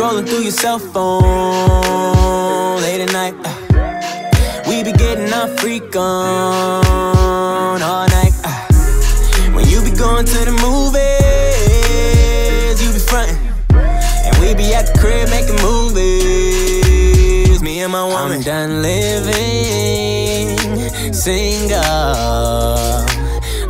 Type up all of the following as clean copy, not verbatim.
scrolling through your cell phone late at night. We be getting our freak on all night. When you be going to the movies, you be frontin', and we be at the crib making movies, me and my woman. I'm done living single.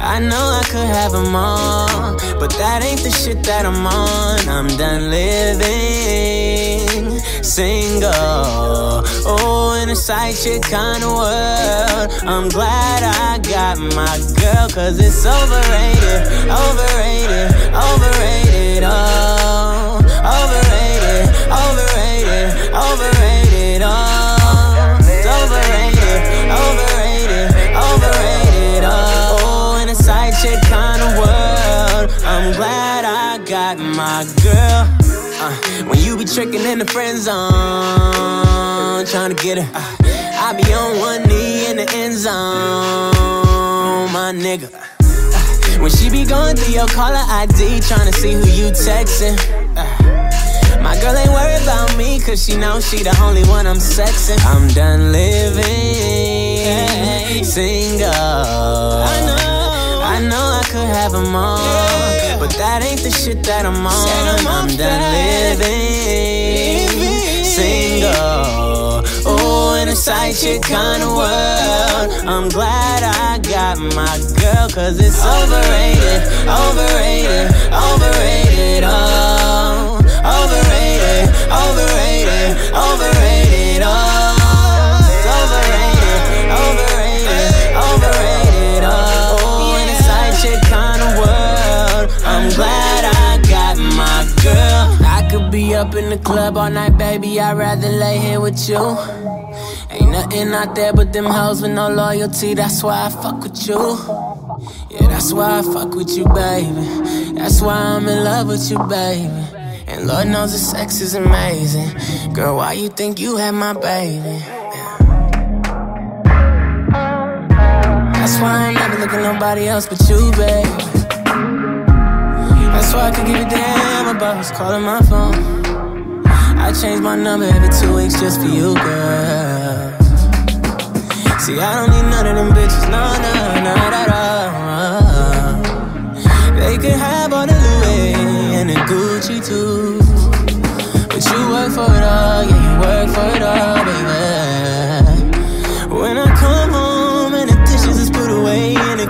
I know I could have them all, but that ain't the shit that I'm on. I'm done living single. Oh, in a side chick kind of world, I'm glad I got my girl, cause it's overrated, overrated, overrated, oh. Overrated, overrated, overrated, oh. It's overrated, overrated, overrated, oh. Side chick kind of world, I'm glad I got my girl. When you be tricking in the friend zone, trying to get her, I be on one knee in the end zone, my nigga. When she be going through your caller ID, trying to see who you texting, my girl ain't worried about me, cause she knows she the only one I'm sexing. I'm done living single. I know I could have them all, yeah, but that ain't the shit that I'm on. I'm done living single. Oh, in a side chick kind of world, I'm glad I got my girl, cause it's overrated, overrated, overrated, oh. Overrated, overrated, overrated, oh. It's overrated, overrated, overrated, oh. Kind of world, I'm glad I got my girl. I could be up in the club all night, baby, I'd rather lay here with you. Ain't nothing out there but them hoes with no loyalty, that's why I fuck with you. Yeah, that's why I fuck with you, baby. That's why I'm in love with you, baby. And Lord knows the sex is amazing. Girl, why you think you had my baby? That's why I never look at nobody else but you, babe. That's why I could give a damn about who's calling my phone. I change my number every 2 weeks just for you, girl. See, I don't need none of them bitches, no, no, no, no, no. They could have all the Louis and the Gucci too, but you work for it all, yeah, you work for it all, baby. When I come home in the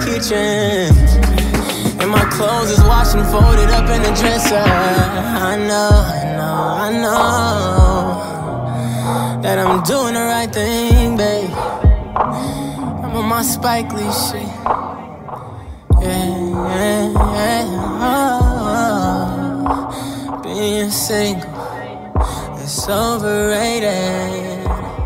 kitchen, and my clothes is washed and folded up in the dresser, I know, I know, I know that I'm doing the right thing, babe. I'm on my Spike Lee shit. Yeah, yeah, yeah, oh, oh. Being single, it's overrated.